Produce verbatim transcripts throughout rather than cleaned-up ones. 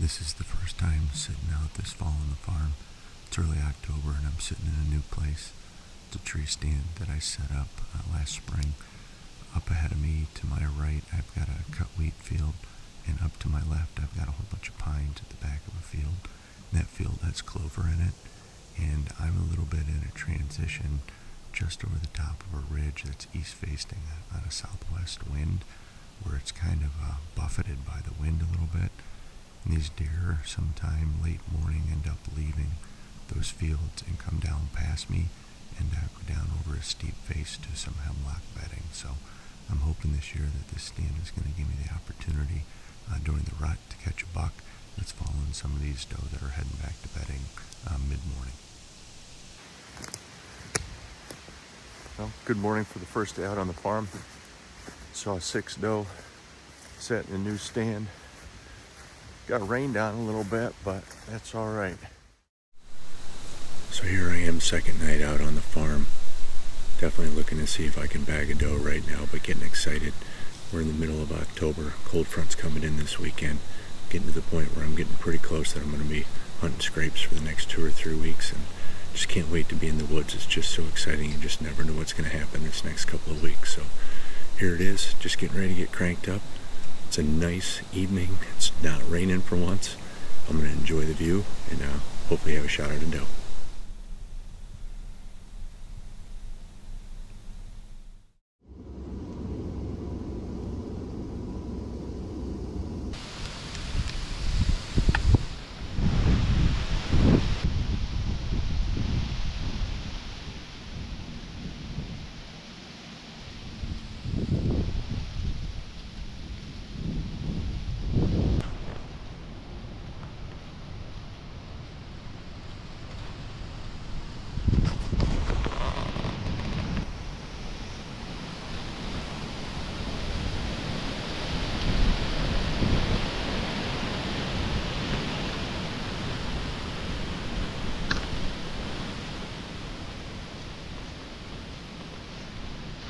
This is the first time sitting out this fall on the farm. It's early October and I'm sitting in a new place. It's a tree stand that I set up uh, last spring. Up ahead of me to my right I've got a cut wheat field, and up to my left I've got a whole bunch of pines at the back of a field. And that field has clover in it, and I'm a little bit in a transition just over the top of a ridge that's east facing on a southwest wind, where it's kind of uh, buffeted by the wind a little bit. And these deer sometime late morning end up leaving those fields and come down past me and uh, go down over a steep face to some hemlock bedding. So I'm hoping this year that this stand is going to give me the opportunity uh, during the rut to catch a buck that's following some of these doe that are heading back to bedding uh, mid-morning. Well, good morning for the first day out on the farm. Saw six doe set in a new stand. Got rained on a little bit, but that's all right. So here I am, second night out on the farm. Definitely looking to see if I can bag a doe right now, but getting excited. We're in the middle of October. Cold front's coming in this weekend. Getting to the point where I'm getting pretty close that I'm gonna be hunting scrapes for the next two or three weeks, and just can't wait to be in the woods. It's just so exciting. You just never know what's gonna happen this next couple of weeks. So here it is, just getting ready to get cranked up. It's a nice evening. It's not raining for once. I'm gonna enjoy the view and uh, hopefully have a shot at a doe.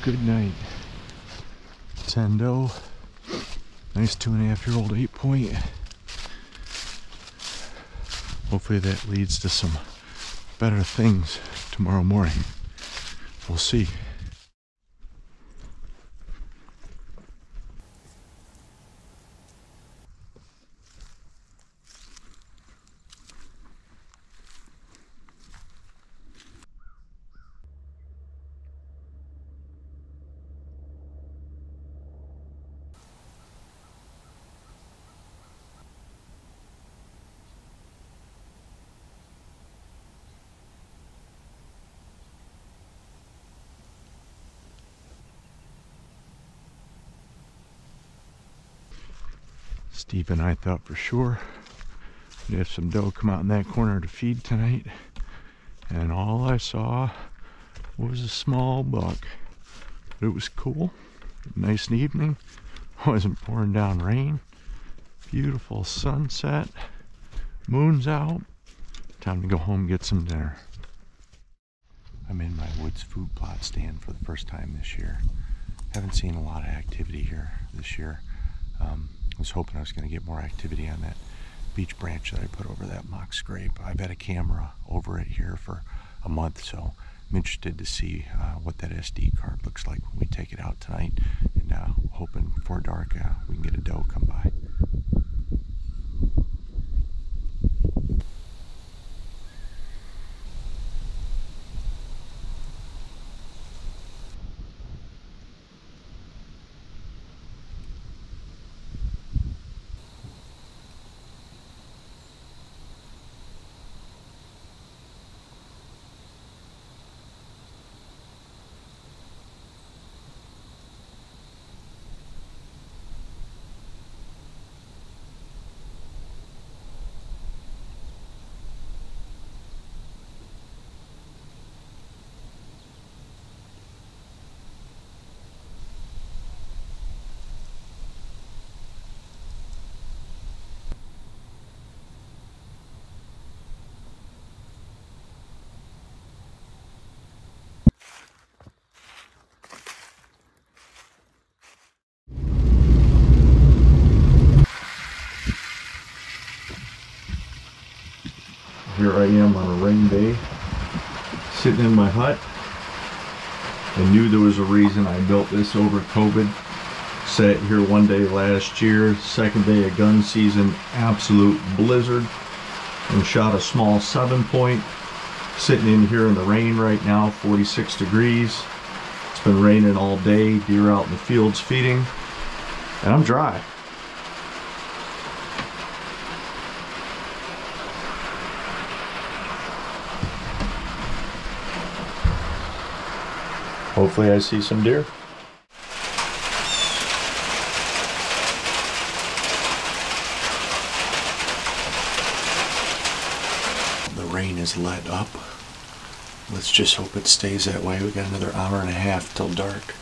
Good night. ten doe. Nice two and a half year old eight point. Hopefully that leads to some better things tomorrow morning. We'll see. Steve and I thought for sure we'd have some doe come out in that corner to feed tonight, and all I saw was a small buck. But it was cool, nice evening, wasn't pouring down rain, beautiful sunset, moon's out, time to go home and get some dinner. I'm in my woods food plot stand for the first time this year. Haven't seen a lot of activity here this year. Um, I was hoping I was going to get more activity on that beech branch that I put over that mock scrape. I've had a camera over it here for a month, so I'm interested to see uh, what that S D card looks like when we take it out tonight. And uh, hoping before dark uh, we can get a doe come by. here I am on a rain day, sitting in my hut. I knew there was a reason I built this over COVID. Sat here one day last year, second day of gun season, absolute blizzard, and shot a small seven point. Sitting in here in the rain right now, forty-six degrees. It's been raining all day, deer out in the fields feeding, and I'm dry. Hopefully I see some deer. The rain is let up. Let's just hope it stays that way. We got another hour and a half till dark.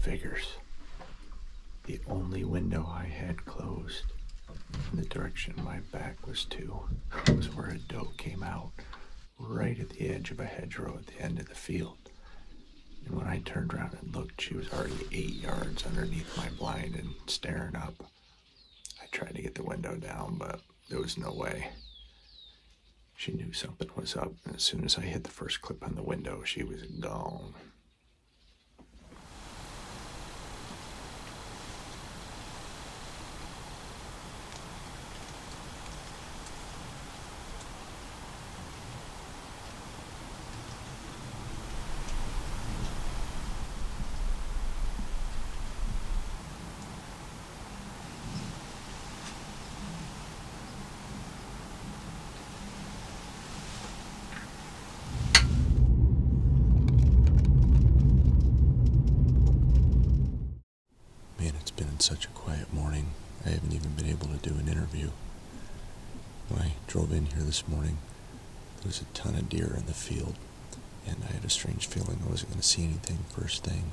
Figures. The only window I had closed in the direction my back was to was where a doe came out, right at the edge of a hedgerow at the end of the field. And when I turned around and looked, she was already eight yards underneath my blind and staring up. I tried to get the window down, but there was no way. She knew something was up, and as soon as I hit the first clip on the window, she was gone. Such a quiet morning, I haven't even been able to do an interview. When I drove in here this morning, there was a ton of deer in the field, and I had a strange feeling I wasn't going to see anything first thing.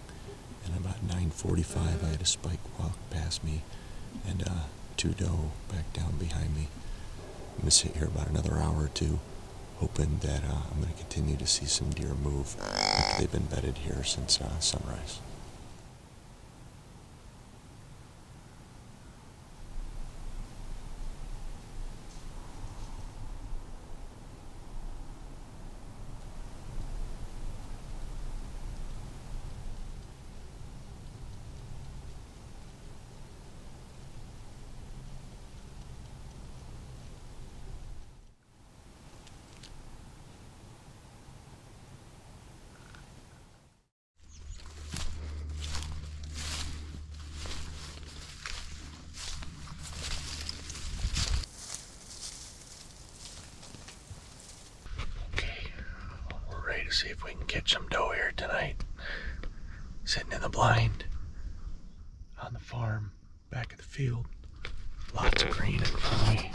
And about nine forty-five, I had a spike walk past me, and uh, two doe back down behind me. I'm going to sit here about another hour or two, hoping that uh, I'm going to continue to see some deer move after they've been bedded here since uh, sunrise. See if we can catch some doe here tonight. Sitting in the blind, on the farm, back of the field. Lots of green in front of me.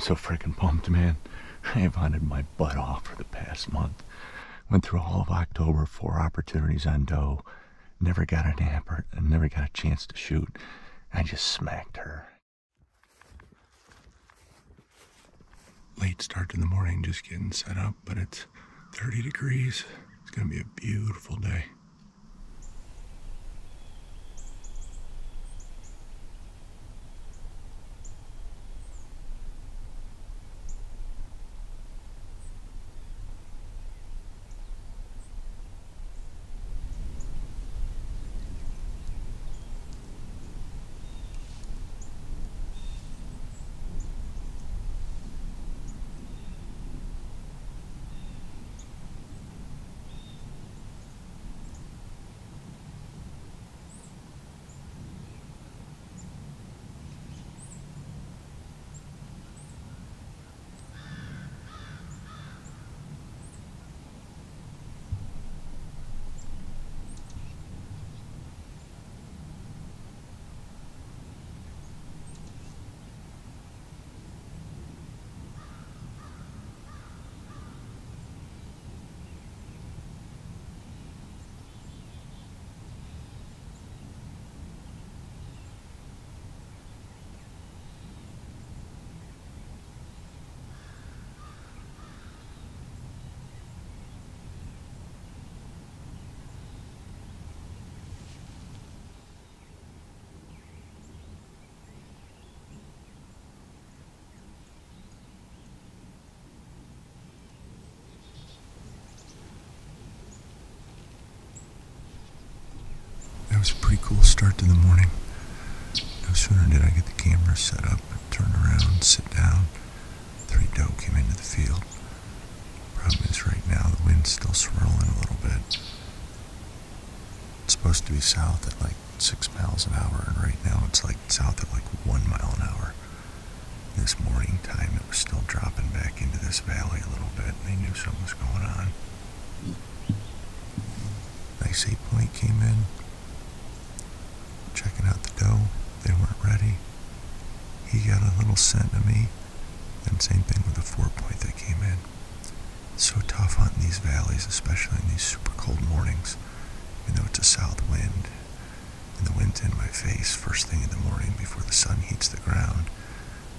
I'm so freaking pumped, man. I have hunted my butt off for the past month. Went through all of October, four opportunities on doe. Never got an antler and never got a chance to shoot. I just smacked her. Late start in the morning, just getting set up, but it's thirty degrees. It's gonna be a beautiful day. It was a pretty cool start to the morning. No sooner did I get the camera set up, turn around, sit down, three doe came into the field. Problem is right now the wind's still swirling a little bit. It's supposed to be south at like six miles an hour, and right now it's like south at like one mile an hour. This morning time it was still dropping back into this valley a little bit, and they knew something was going on. Nice eight point came in. Checking out the doe, they weren't ready. He got a little scent to me, and same thing with the four point that came in. It's so tough hunting these valleys, especially in these super cold mornings. Even though it's a south wind, and the wind's in my face first thing in the morning before the sun heats the ground,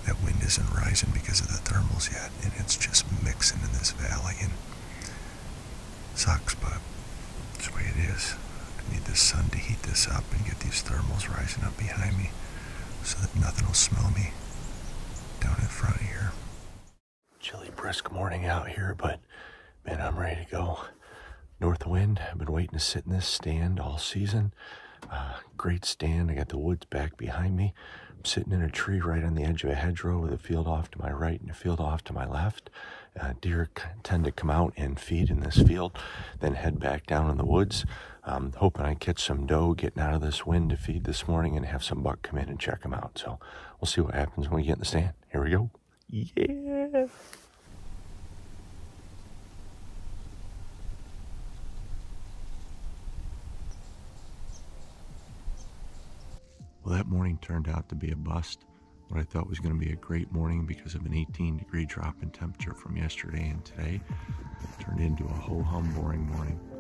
that wind isn't rising because of the thermals yet, and it's just mixing in this valley, and sucks, but it's the way it is. I need the sun to heat this up and get these thermals rising up behind me so that nothing will smell me down in front of here. Chilly, brisk morning out here, but man, I'm ready to go. North wind, I've been waiting to sit in this stand all season. Uh, great stand, I got the woods back behind me. I'm sitting in a tree right on the edge of a hedgerow with a field off to my right and a field off to my left. Uh, deer tend to come out and feed in this field, then head back down in the woods. Um, hoping I catch some doe getting out of this wind to feed this morning and have some buck come in and check them out. So we'll see what happens when we get in the stand. Here we go. Yeah. Well, that morning turned out to be a bust. What I thought was going to be a great morning because of an eighteen degree drop in temperature from yesterday and today turned into a ho-hum boring morning.